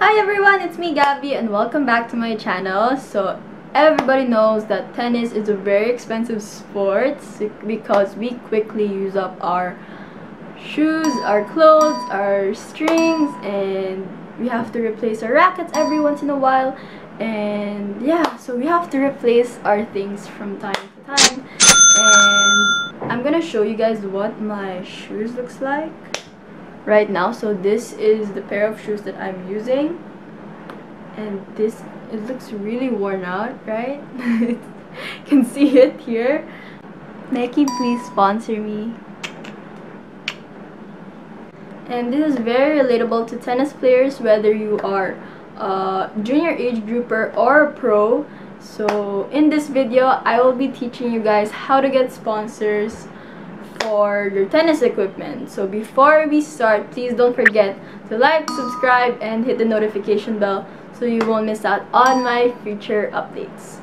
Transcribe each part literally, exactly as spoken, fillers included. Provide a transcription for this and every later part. Hi everyone, it's me Gabby and welcome back to my channel. So everybody knows that tennis is a very expensive sport because we quickly use up our shoes, our clothes, our strings, and we have to replace our rackets every once in a while. And yeah, so we have to replace our things from time to time. And I'm gonna show you guys what my shoes looks like right now. So this is the pair of shoes that I'm using, and this, it looks really worn out, right? You can see it here. Nike, please sponsor me. And this is very relatable to tennis players, whether you are a junior age grouper or a pro. So in this video I will be teaching you guys how to get sponsors for your tennis equipment. So before we start, please don't forget to like, subscribe, and hit the notification bell so you won't miss out on my future updates.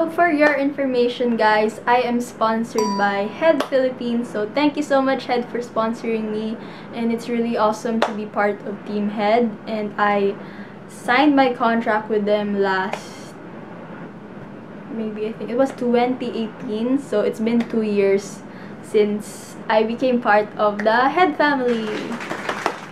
So for your information guys, I am sponsored by Head Philippines. So thank you so much Head for sponsoring me, and it's really awesome to be part of Team Head, and I signed my contract with them last, maybe I think it was twenty eighteen, so it's been two years since I became part of the Head family.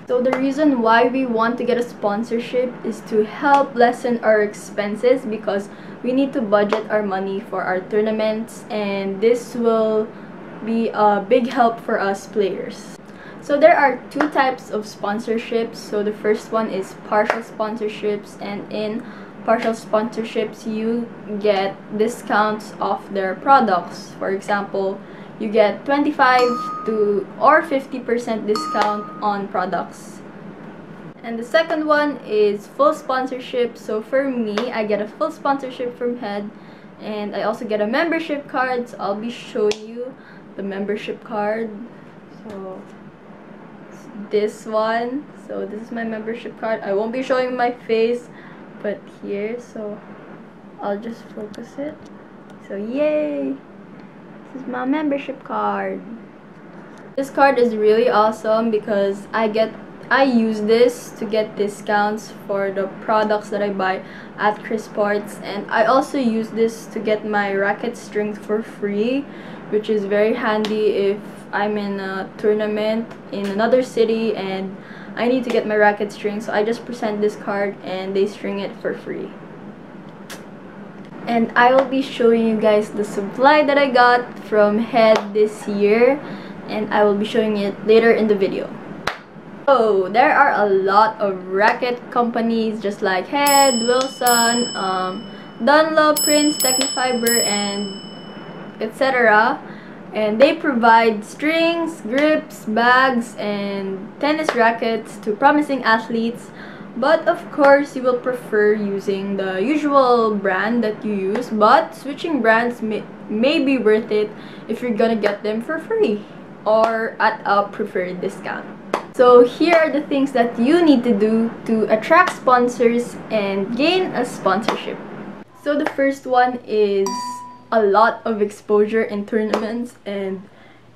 So the reason why we want to get a sponsorship is to help lessen our expenses because we need to budget our money for our tournaments, and this will be a big help for us players. So there are two types of sponsorships. So the first one is partial sponsorships, and in partial sponsorships you get discounts off their products. For example, you get twenty-five to or fifty percent discount on products. And the second one is full sponsorship. So for me, I get a full sponsorship from Head, and I also get a membership card. So I'll be showing you the membership card. So this one. So this is my membership card. I won't be showing my face, but here. So I'll just focus it. So yay! This is my membership card. This card is really awesome because I get I use this to get discounts for the products that I buy at Chris Parts, and I also use this to get my racket strings for free, which is very handy if I'm in a tournament in another city and I need to get my racket string. So I just present this card and they string it for free. And I will be showing you guys the supply that I got from Head this year, and I will be showing it later in the video. So there are a lot of racket companies just like Head, Wilson, um, Dunlop, Prince, Tecnifibre, and et cetera. And they provide strings, grips, bags, and tennis rackets to promising athletes. But of course, you will prefer using the usual brand that you use, but switching brands may, may be worth it if you're gonna get them for free or at a preferred discount. So here are the things that you need to do to attract sponsors and gain a sponsorship. So the first one is a lot of exposure in tournaments, and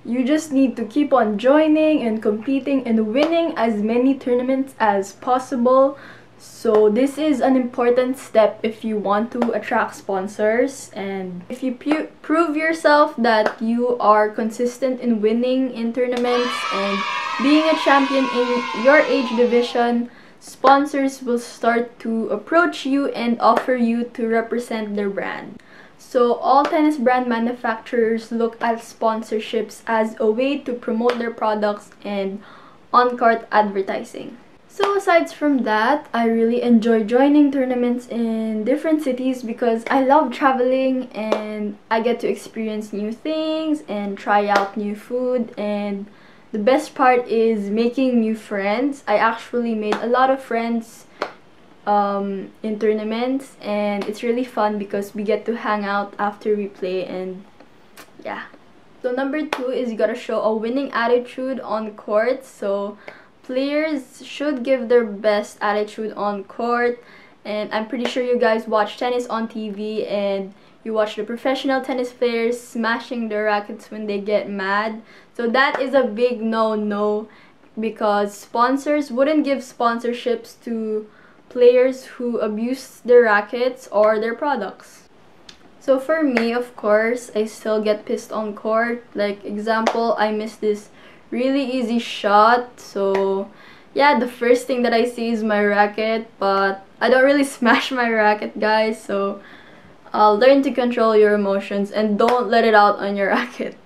you just need to keep on joining and competing and winning as many tournaments as possible. So this is an important step if you want to attract sponsors, and if you prove yourself that you are consistent in winning in tournaments and being a champion in your age division, sponsors will start to approach you and offer you to represent their brand. So all tennis brand manufacturers look at sponsorships as a way to promote their products and on-court advertising. So aside from that, I really enjoy joining tournaments in different cities because I love traveling and I get to experience new things and try out new food, and the best part is making new friends. I actually made a lot of friends um in tournaments, and it's really fun because we get to hang out after we play, and yeah. So number two is you gotta show a winning attitude on court. So players should give their best attitude on court, and I'm pretty sure you guys watch tennis on T V and You watch the professional tennis players smashing their rackets when they get mad. So that is a big no-no, because sponsors wouldn't give sponsorships to players who abuse their rackets or their products. So for me, of course, I still get pissed on court. Like, example, I missed this really easy shot. So yeah, the first thing that I see is my racket, but I don't really smash my racket, guys. So uh, learn to control your emotions and don't let it out on your racket.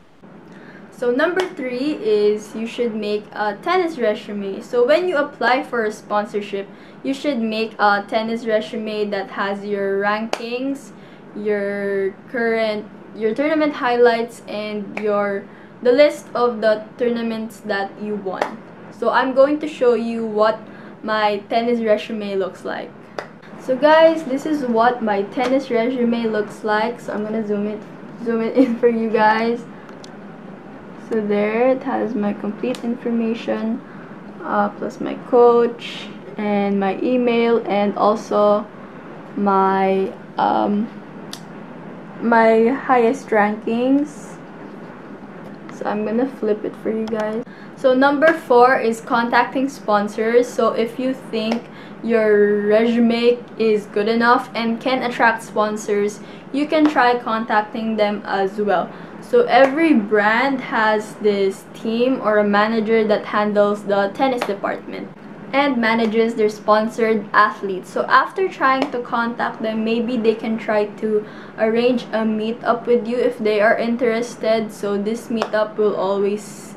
So number three is you should make a tennis resume. So when you apply for a sponsorship, you should make a tennis resume that has your rankings, your current, your tournament highlights, and your the list of the tournaments that you won. So I'm going to show you what my tennis resume looks like. So guys, this is what my tennis resume looks like. So I'm gonna zoom it, zoom it in for you guys. So there, it has my complete information, uh, plus my coach and my email, and also my um, my highest rankings. So I'm gonna flip it for you guys. So number four is contacting sponsors. So if you think your resume is good enough and can attract sponsors, you can try contacting them as well. So every brand has this team or a manager that handles the tennis department and manages their sponsored athletes. So after trying to contact them, maybe they can try to arrange a meetup with you if they are interested. So this meetup will always,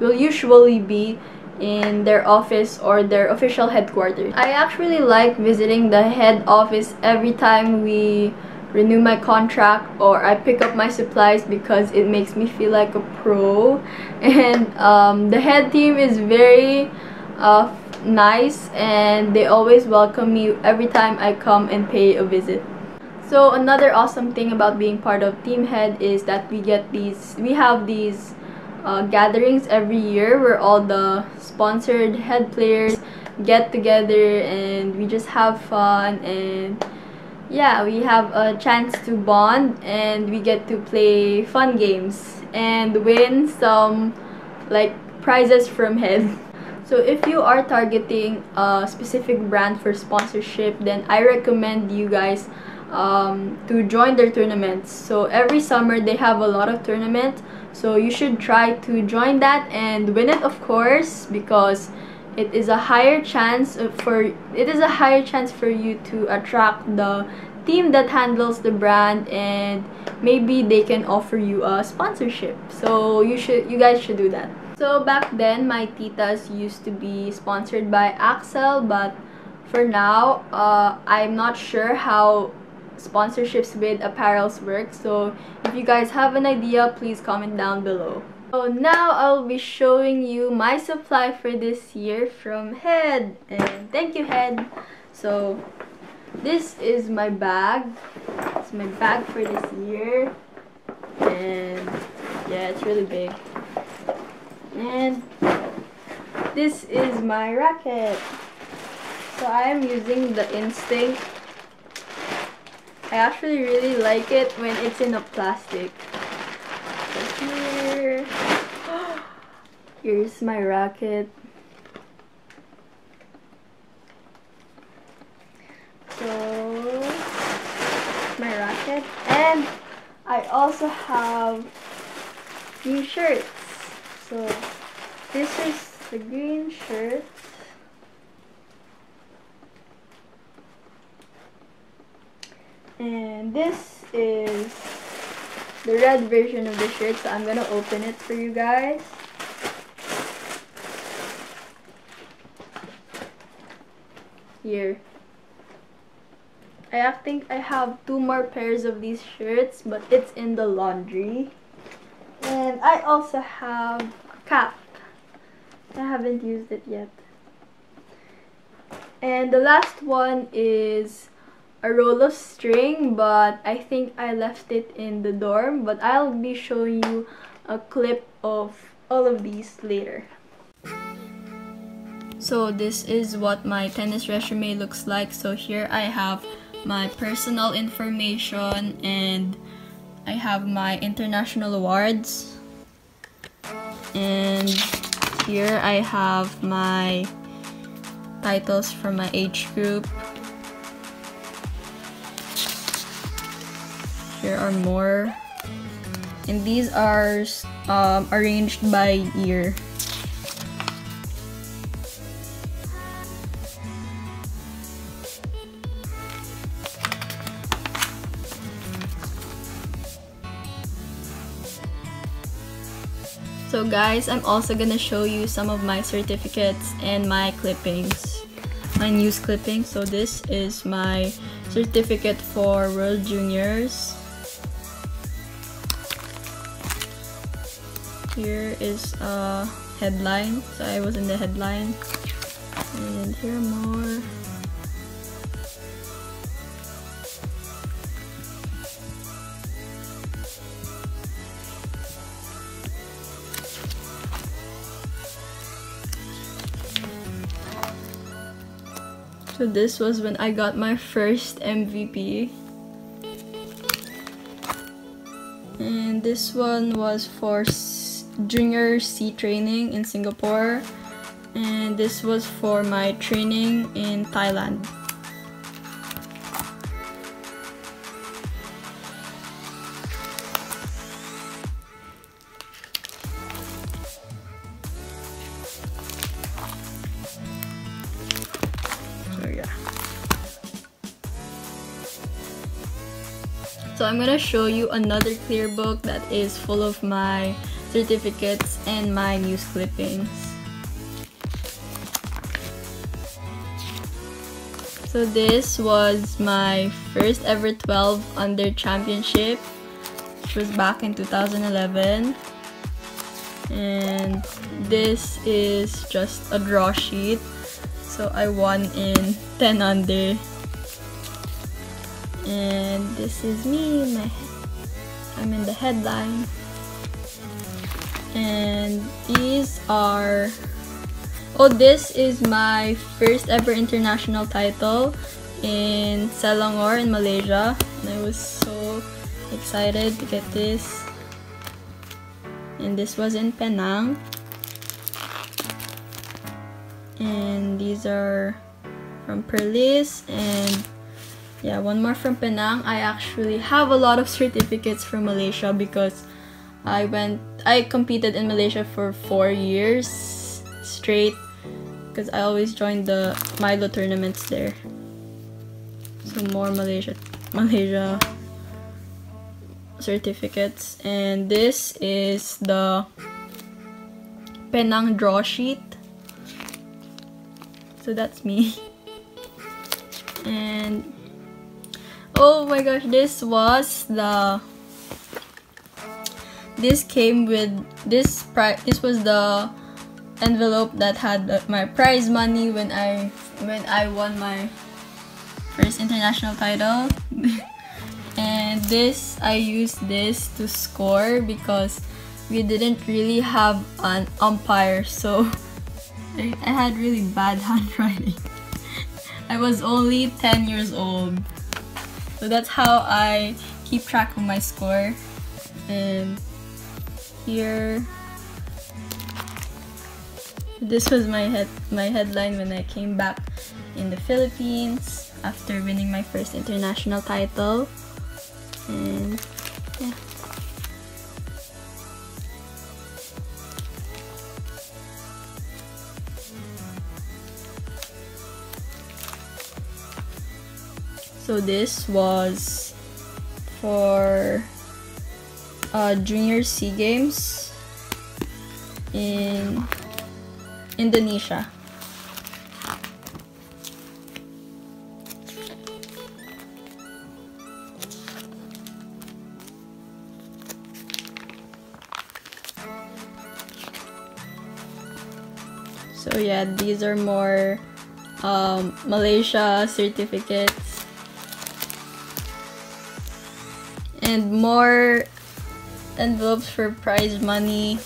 will usually be in their office or their official headquarters. I actually like visiting the head office every time we renew my contract or I pick up my supplies, because it makes me feel like a pro. And um, the head team is very uh, nice, and they always welcome me every time I come and pay a visit. So another awesome thing about being part of Team Head is that we get these, we have these uh, gatherings every year where all the sponsored head players get together and we just have fun, and yeah, we have a chance to bond, and we get to play fun games and win some like prizes from Head. So if you are targeting a specific brand for sponsorship, then I recommend you guys um, to join their tournaments. So every summer they have a lot of tournaments, so you should try to join that and win it, of course, because It is a higher chance for it is a higher chance for you to attract the team that handles the brand, and maybe they can offer you a sponsorship. So you should you guys should do that. So back then my titas used to be sponsored by Axel, but for now uh, I'm not sure how sponsorships with apparels work. So if you guys have an idea, please comment down below. So now I'll be showing you my supply for this year from Head, and thank you, Head. So this is my bag. It's my bag for this year, and yeah, it's really big. And this is my racket. So I am using the Instinct. I actually really like it when it's in a plastic. So here, here's my racket. So my racket, and I also have new shirts. So this is the green shirt. And this is the red version of the shirt, so I'm gonna open it for you guys. Here. I think I have two more pairs of these shirts, but it's in the laundry. And I also have a cap. I haven't used it yet. And the last one is a roll of string, but I think I left it in the dorm, but I'll be showing you a clip of all of these later. So this is what my tennis resume looks like. So here I have my personal information, and I have my international awards. And here I have my titles for my age group. Here are more. And these are um, arranged by year. So guys, I'm also gonna show you some of my certificates and my clippings, my news clippings. So this is my certificate for World Juniors. Here is a headline, so I was in the headline. And here are more. So this was when I got my first M V P. And this one was for Junior Sea training in Singapore. And this was for my training in Thailand. So I'm gonna show you another clear book that is full of my certificates and my news clippings. So this was my first ever twelve under championship, which was back in two thousand eleven. And this is just a draw sheet. So I won in ten under. And this is me, my, I'm in the headline. And these are, oh, this is my first ever international title in Selangor in Malaysia. And I was so excited to get this. And this was in Penang. And these are from Perlis, and yeah, one more from Penang. I actually have a lot of certificates from Malaysia because I went, I competed in Malaysia for four years straight because I always joined the Milo tournaments there. So more Malaysia, Malaysia certificates. And this is the Penang draw sheet. So that's me. And oh my gosh, this was the, this came with, this pri this was the envelope that had uh, my prize money when I, when I won my first international title. And this, I used this to score because we didn't really have an umpire, so I had really bad handwriting. I was only ten years old. So that's how I keep track of my score. And here, this was my head, my headline when I came back in the Philippines after winning my first international title. And yeah. So this was for uh, Junior Sea Games in Indonesia. So yeah, these are more um, Malaysia certificates. And more envelopes for prize money.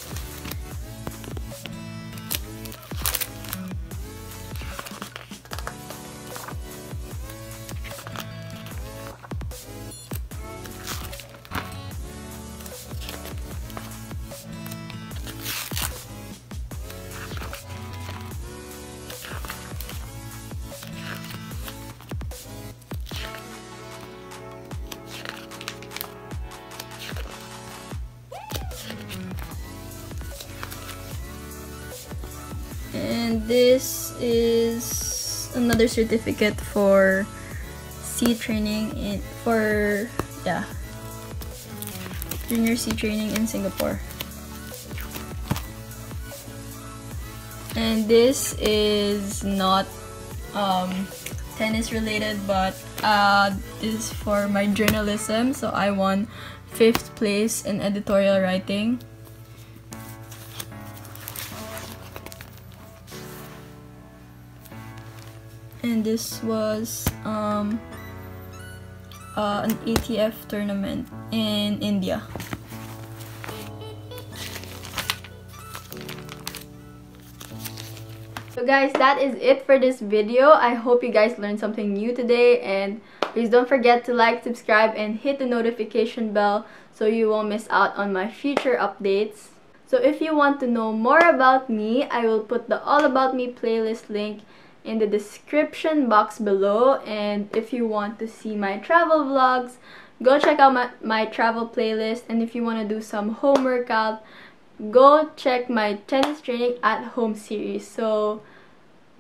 And this is another certificate for sea training in for yeah Junior Sea training in Singapore. And this is not um, tennis related, but uh, this is for my journalism. So I won fifth place in editorial writing. And this was um, uh, an A T F tournament in India. So guys, that is it for this video. I hope you guys learned something new today, and please don't forget to like, subscribe, and hit the notification bell so you won't miss out on my future updates. So if you want to know more about me, I will put the All About Me playlist link in the description box below, and if you want to see my travel vlogs, go check out my, my travel playlist, and if you want to do some home workout, go check my tennis training at home series. So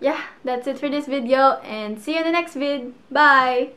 yeah, that's it for this video, and see you in the next vid. Bye!